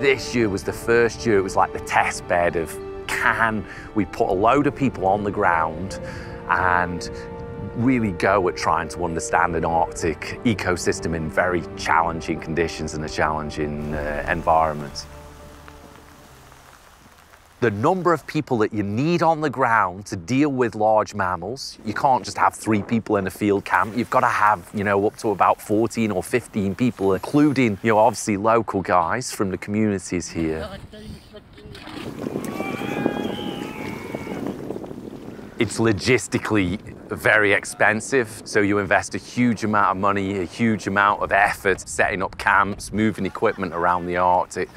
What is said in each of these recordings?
This year was the first year, it was like the test bed of can we put a load of people on the ground and really go at trying to understand an Arctic ecosystem in very challenging conditions and a challenging environment. The number of people that you need on the ground to deal with large mammals, you can't just have 3 people in a field camp. You've got to have, you know, up to about 14 or 15 people, including, you know, obviously local guys from the communities here. It's logistically very expensive, so you invest a huge amount of money, a huge amount of effort, setting up camps, moving equipment around the Arctic.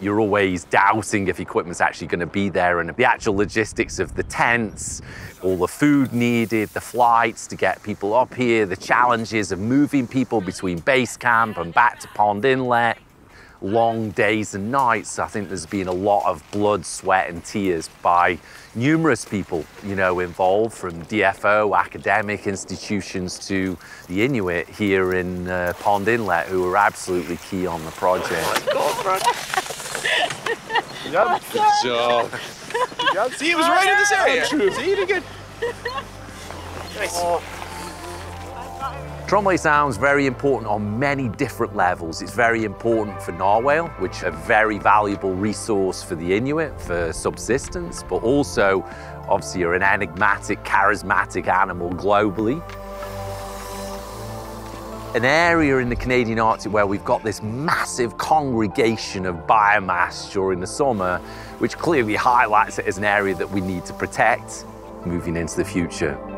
You're always doubting if equipment's actually going to be there, and the actual logistics of the tents, all the food needed, the flights to get people up here, the challenges of moving people between base camp and back to Pond Inlet, long days and nights. I think there's been a lot of blood, sweat and tears by numerous people, you know, involved, from DFO, academic institutions, to the Inuit here in Pond Inlet, who were absolutely key on the project. Yep. Good job. Yep. See, it was right in this area. True. See, you did good. Nice. Tromblay sound's very important on many different levels. It's very important for narwhal, which are a very valuable resource for the Inuit for subsistence, but also, obviously, you're an enigmatic, charismatic animal globally. An area in the Canadian Arctic where we've got this massive congregation of biomass during the summer, which clearly highlights it as an area that we need to protect moving into the future.